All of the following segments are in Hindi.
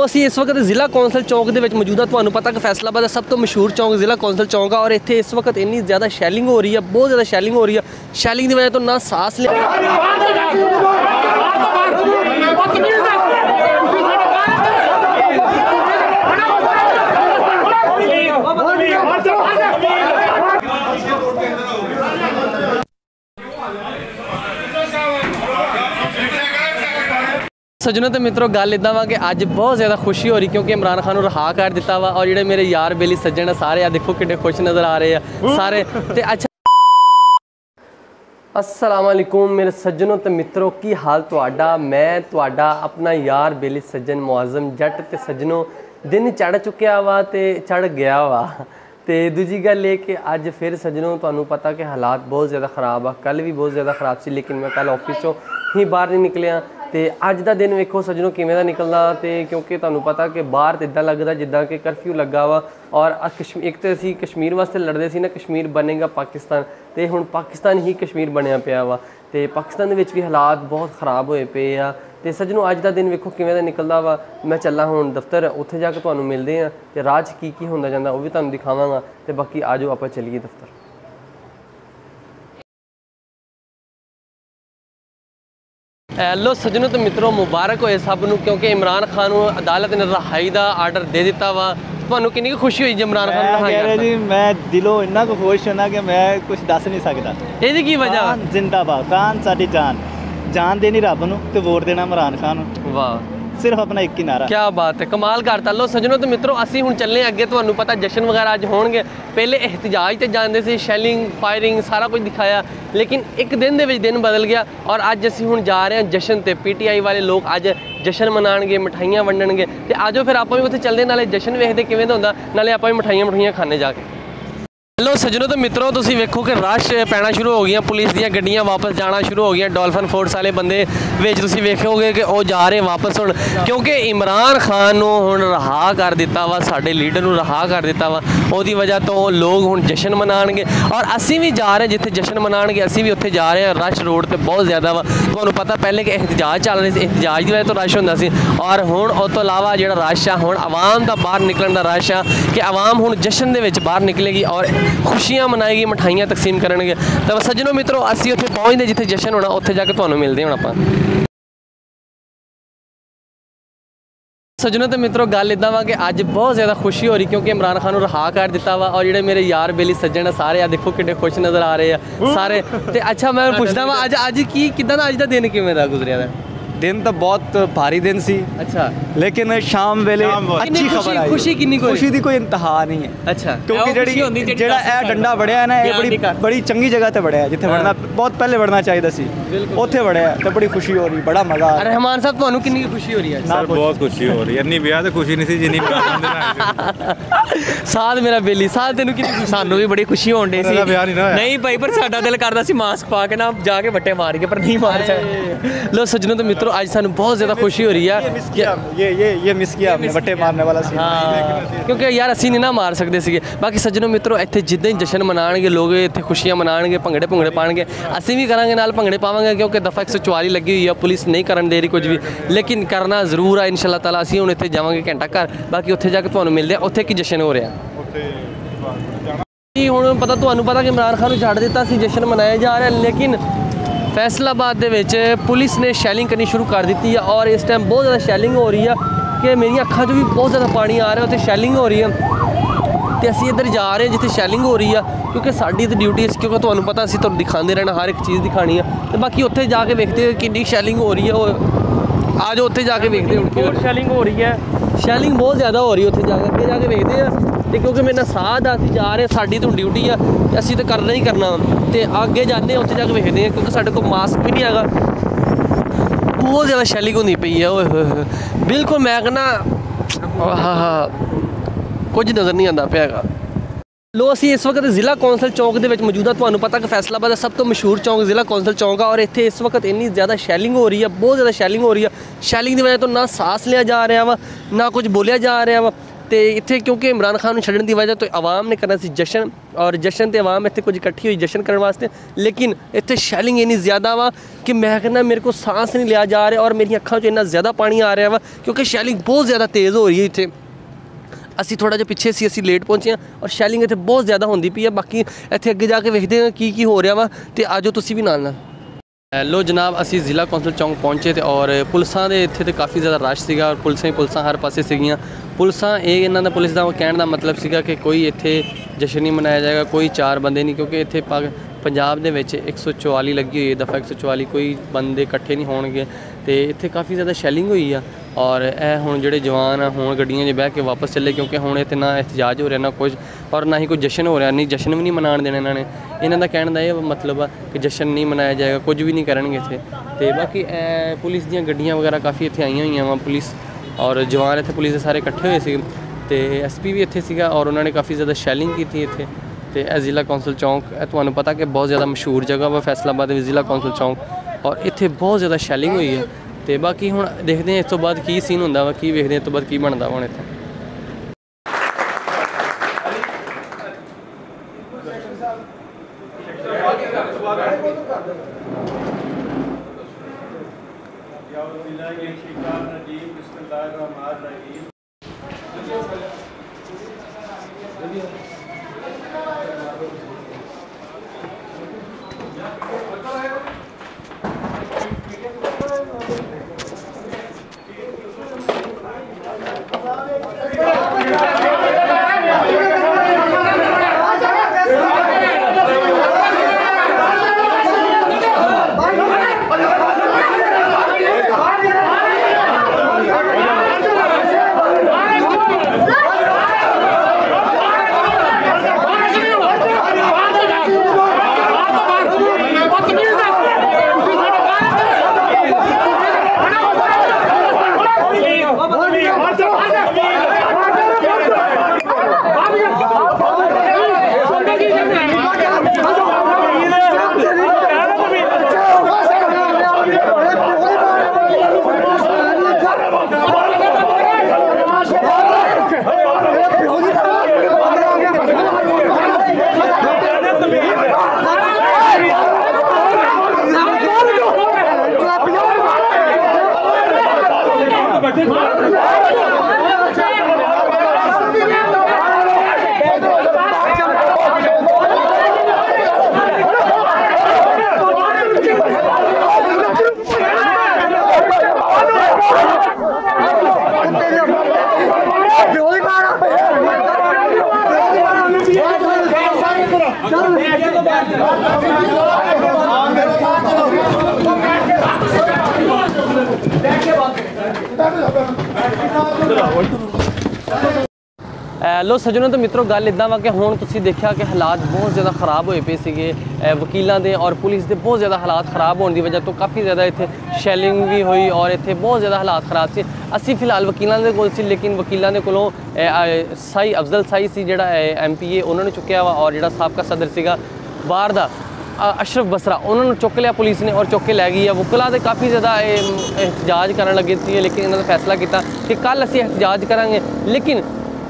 ਸੋ ਅਸੀਂ ਇਸ ਵਕਤ ਜ਼ਿਲ੍ਹਾ ਕੌਂਸਲ ਚੌਂਕ ਦੇ ਵਿੱਚ ਮੌਜੂਦ ਹਾਂ। ਤੁਹਾਨੂੰ ਪਤਾ ਕਿ ਫੈਸਲਾਬਾਦ ਦਾ ਸਭ ਤੋਂ ਮਸ਼ਹੂਰ ਚੌਂਕ ਜ਼ਿਲ੍ਹਾ ਕੌਂਸਲ ਚੌਂਕ ਆ ਔਰ ਇੱਥੇ ਇਸ ਵਕਤ ਇੰਨੀ ਜ਼ਿਆਦਾ ਸ਼ੈਲਿੰਗ ਹੋ ਰਹੀ ਹੈ, ਬਹੁਤ ਜ਼ਿਆਦਾ ਸ਼ੈਲਿੰਗ ਹੋ ਰਹੀ ਹੈ। ਸ਼ੈਲਿੰਗ ਦੀ ਵਜ੍ਹਾ ਤੋਂ ਨਾ ਸਾਹ सजनों तो मित्रों गल इदा वा कि अज बहुत ज़्यादा खुशी हो रही क्योंकि इमरान खान रहा कर दिता वा और जो मेरे यार बेली सज्जन है सारे आ देखो कि खुश नज़र आ रहे हैं सारे ते अच्छा। अस्सलाम वालेकुम मेरे सज्जनों तो मित्रों की हाल तुहाडा, मैं तुहाडा अपना यार बेली सज्जन मुआज़म जट। तो सज्जनों दिन चढ़ चुकया वा तो चढ़ गया वा। तो दूजी गल ये कि अज फिर सज्जनों तुहानू पता कि हालात बहुत ज़्यादा ख़राब आ, कल भी बहुत ज़्यादा ख़राब सी लेकिन मैं कल ऑफिस चो ही बाहर नहीं निकलिया। तो अज का दिन वेखो सज्जनों किमें का निकलना, तो क्योंकि तू पता कि बहर तो इदा लगता जिदा कि करफ्यू लगा वा और एक तो असी कश्मीर वास्ते लड़ते सी ना कश्मीर बनेगा पाकिस्तान, तो हूँ पाकिस्तान ही कश्मीर बनया पाया वा। तो पाकिस्तान भी हालात बहुत ख़राब होए पे आ। तो सज्जनों अज का दिन वेखो किमें का निकलता वा। मैं चला हूँ दफ्तर, उत्थे जाके तुहानू मिलते हैं तो राह की होंदा जांदा वह भी तुहानू दिखावांगा। तो बाकी आ जाओ आप चलीए दफ्तर। हेलो सज्जनों तो मित्रों मुबारक होए सबनों क्योंकि इमरान खान अदालत ने रहाई का आर्डर दे दिता वा। तुहानू कितनी खुशी हुई जी इमरान खान रहाई? जी मैं दिलों इन्ना को खुश होना कि मैं कुछ दस नहीं सकता। ये की वजह? जिंदाबाद खान साडी जान, जान देनी रब नूं ते वोट देना इमरान खान। वाह सिर्फ अपना एक ही नारा, क्या बात है, कमाल करता। लो सजनों तो मित्रों असी हुण चलने अगे, तुहानू पता जश्न वगैरह अज होणगे। पहले एहतजाज ते जांदे सी, शैलिंग फायरिंग सारा कुछ दिखाया लेकिन एक दिन दे विच दिन बदल गया और अज असी हुण जा रहे हैं जश्न ते। PTI वाले लोग अज जश्न मनाणगे, मिठाइयां वंडणगे। ते आजो फिर आपां वी उत्थे चलदे, नाले जश्न वेखदे किवें दा हुंदा, नाले आपां वी मिठाइयां मिठाइयां खाने जाके। हेलो सज्जनों तो मित्रों तुसीं वेखो कि रश पैना शुरू हो गई, पुलिस दियां गड्डियां वापस जाना शुरू हो गई। डॉल्फिन फोर्स वाले बंदे विच तुसीं वेखोगे कि वह जा रहे वापस हुण क्योंकि इमरान खान नूं हुण रहा कर दिता वा, साडे लीडर नूं रहा कर दिता वा। ओहदी वजह तो लोग हुण जश्न मनाणगे और असीं भी जा रहे जिथे जश्न मनाणगे, असीं भी उत्थे जा रहे हैं। रश रोड ते बहुत ज़्यादा वा, तुहानूं पता पहले कि एहतजाज चल रहे सी, एहतजाज दी वजह तो रश हुंदा सी और हुण उस तों इलावा जिहड़ा रश आ हुण आवाम दा बाहर निकलण दा रश आ कि आवाम हुण जश्न दे विच बाहर निकलेगी और खुशियां मनाएगी, मिठाइयां तकसीम करेंगे। तो सज्जनों मित्रों असीं उत्थे पहुंचदे जिथे जश्न होना, उत्थे जाके तुहानू मिलदे हुण आपां। सज्जनों तो मित्रों गल इदा वा कि अज बहुत ज़्यादा खुशी हो रही क्योंकि इमरान खान रहा कर दिता वा और जो मेरे यार बेली सज्जन है सारे आ देखो कि खुश नज़र आ रहे हैं सारे। तो अच्छा मैं पूछदा वा अज अज की किदां अज दा दिन किवें दा गुजरिया? दिन तो बहुत भारी दिन सी। अच्छा लेकिन शाम वेले अच्छी खबर आई, खुशी किन्नी खुशी दी कोई इंतहा नहीं है। अच्छा क्योंकि जेड़ी जेड़ा ए डंडा बढ़िया ना ये बड़ी बड़ी चंगी जगह ते बढ़िया, जिथे बढ़ना बहुत पहले बढ़ना चाहिदा सी ओथे बढ़िया, तो बड़ी खुशी हो रही, बड़ा मजा। रहमान साहब तुहानू किन्नी खुशी हो रही है? सर बहुत खुशी हो रही है, इतनी ब्याह ते खुशी नहीं सी जिन्नी साथ मेरा बेली साथ तेनू किन्नी खुशी? सानू भी बड़ी खुशी होण दी सी, नहीं भाई पर साडा दिल करदा सी मास्क पा के ना जाके वट्टे मार के पर नहीं मार सके। लो सज्जनों तो मित्रों आज सानू बहुत ज़्यादा खुशी हो रही है। ये मिस किया हमने बट्टे मारने वाला सीन। हाँ क्योंकि यार असी नहीं ना मार सकते सी। बाकी सज्जनों मित्रों इतने जिद्दां जश्न मनाएंगे लोग, इतने खुशियां मनाएंगे, भंगड़े भुंगड़े पाएंगे, असी भी करांगे नाल भंगड़े पावांगे क्योंकि दफा 144 लगी हुई है, पुलिस नहीं करन दे रही कुछ भी लेकिन करना जरूर है इंशाअल्लाह ताला। असी हुण इत्थे जावांगे घंटा घर, बाकी उत्थे जाके तुहानू मिलदे आ उत्थे की जश्न हो रहा जी। हुण पता तुहानू पता कि इमरान खान नूं छड्ड दित्ता सी, जश्न मनाया जा रहा लेकिन फैसलाबाद पुलिस ने शैलिंग करनी शुरू कर दी है और इस टाइम बहुत ज़्यादा शैलिंग हो रही है कि मेरी अखा चो भी बहुत ज़्यादा पानी आ रहा है। उत्तर शैलिंग हो रही है तो असी इधर जा रहे हैं जिथे शैलिंग हो रही है क्योंकि साड़ी तो ड्यूटी क्योंकि तुम्हें पता असी तुम दिखाते रहना, हर एक चीज़ दिखानी है। तो बाकी उत्थे जाके देखते हो कितनी शैलिंग हो रही है और आज उत्थे जाके देखते हो शैलिंग हो रही है, शैलिंग बहुत ज़्यादा हो रही है उत्थे जाके, अगर जाके देखते हैं। तो क्योंकि मेरे साथ असी जा रहे साड़ी तो ड्यूटी है असी तो करना ही करना, तो आगे जाने उत्थे जाके वेखते हैं क्योंकि साढ़े को मास्क भी नहीं है, बहुत ज़्यादा शैलिंग होनी पई है। ओए बिल्कुल मैं कहना कुछ नज़र नहीं आता पाया। लो असी इस वक्त जिला कौंसल चौक के मौजूद है। तुम्हें पता कि फैसलाबाद का सब तो मशहूर चौंक जिला कौंसल चौंक है और इतने इस वक्त इन्नी ज़्यादा शैलिंग हो रही है, बहुत ज़्यादा शैलिंग हो रही है। शैलिंग की वजह तो ना सांस लिया जा रहा वा ना कुछ बोलिया जा रहा वा। तो इतने क्योंकि इमरान खान ने छड़न की वजह तो आवाम ने करना सी जश्न और जश्न तो आवाम इतने कुछ इकट्ठी हुई जश्न करने वास्ते लेकिन इतने शैलिंग इन्नी ज़्यादा वा कि मैं कहना मेरे को सांस नहीं लिया जा रहा और मेरी अखा चो इन्ना ज़्यादा पानी आ रहा वा क्योंकि शैलिंग बहुत ज़्यादा तेज़ हो रही है। इतने असी थोड़ा जो पिछे सी असी लेट पहुँचे हैं और शैलिंग इतने बहुत ज़्यादा होती पी है। बाकी इतने अगे जाके वेखते हैं की हो रहा वा तो आ जाओ तुम भी नाल। लो जनाब असी जिला कौंसल चौंक पहुँचे तो और पुलिसा के इतने तो काफ़ी ज़्यादा रश सीगा और पुलिसा हर पासे सीगियां। पुलिसा ये इन्हों का पुलिस का कहने का मतलब सीगा कि कोई इतने जश्न नहीं मनाया जाएगा, कोई चार बंदे नहीं, क्योंकि इतने पंजाब के 144 लगी हुई है दफ़ा 144 कोई बंदे कट्ठे नहीं होणगे तो इतने काफ़ी ज़्यादा शैलिंग हुई है। और यह हूँ जोड़े जवान हूँ गड्डिया च बह के वापस चले क्योंकि हूँ इतने ना एहतजाज हो रहा ना कुछ और ना ही कोई जश्न हो रहा, नहीं जश्न भी नहीं मना देना इन्होंने। इन्हों का कहने का यह मतलब है कि जश्न नहीं मनाया जाएगा, कुछ भी नहीं करेंगे इतने। तो बाकी पुलिस दी गड्डियां वगैरह काफ़ी इतने आई हुई हैं पुलिस और जवान इतने पुलिस के सारे कट्ठे हुए थे तो SP भी इतने सीगा और उन्होंने काफ़ी ज़्यादा शैलिंग की थी इतने। तो यह जिला कौंसल चौंक तुहानू पता कि बहुत ज़्यादा मशहूर जगह वा फैसलाबाद जिला कौंसल चौंक और इतने बहुत ज़्यादा शैलिंग हुई है। तो बाकी हूँ देखते हैं इस तो बाद की सीन होंगे वा की वेखते हैं इस तो बाद की बनता वा। इतने लो सजनों तो मित्रों गल इदा वा कि हुण तुसीं देखिया कि हालात बहुत ज़्यादा ख़राब होए पे सीगे वकीलों के और पुलिस के बहुत ज़्यादा हालात ख़राब होने की वजह तो काफ़ी ज़्यादा इतने शैलिंग भी हुई और इतने बहुत ज़्यादा हालात ख़राब से। असी फिलहाल वकीलों के कोल सी लेकिन वकीलों के कोलों साई अफजल साई सी जिहड़ा MPA उन्होंने चुकया वा और जिहड़ा साबका सदर सीगा बाहर दा अशरफ बसरा उन्होंने चुक लिया पुलिस ने और चुक के लै गई है। वकला तो काफ़ी ज़्यादा एहतजाज कर लगे थे लेकिन इन्होंने फैसला किया कि कल असी एहतजाज करांगे। लेकिन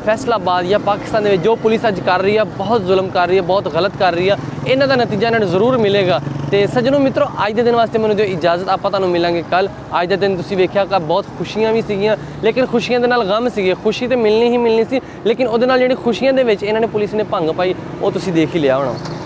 फैसलाबाद या पाकिस्तान में जो पुलिस अज कर रही है बहुत जुल्म कर रही है, बहुत गलत कर रही है, इन्हों का नतीजा इन्होंने जरूर मिलेगा। तो सजनों मित्रों अज के दिन वास्ते मैं जो इजाज़त आप मिलेंगे कल। अज का दिन तुम वेख्या का बहुत खुशियां भी सीगियां लेकिन खुशियां दे नाल गम सीगे। खुशी तो मिलनी ही मिलनी सी लेकिन वो जी खुशियां दे विच इन्होंने पुलिस ने भंग पाई वो तुसीं देख ही लिया होना।